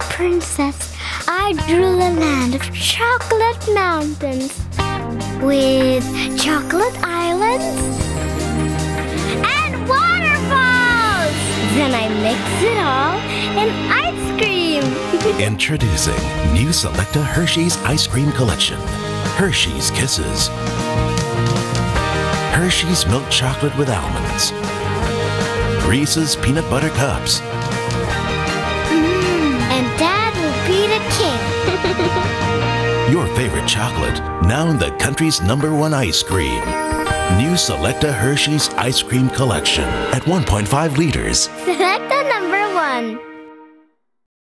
princess, I drew a land of chocolate mountains with chocolate islands and waterfalls. Then I mix it all in ice cream. Introducing new Selecta Hershey's Ice Cream Collection. Hershey's Kisses. Hershey's Milk Chocolate with Almonds. Reese's Peanut Butter Cups. And Dad will be the king. Your favorite chocolate, now the country's #1 ice cream. New Selecta Hershey's Ice Cream Collection at 1.5 liters. Selecta #1.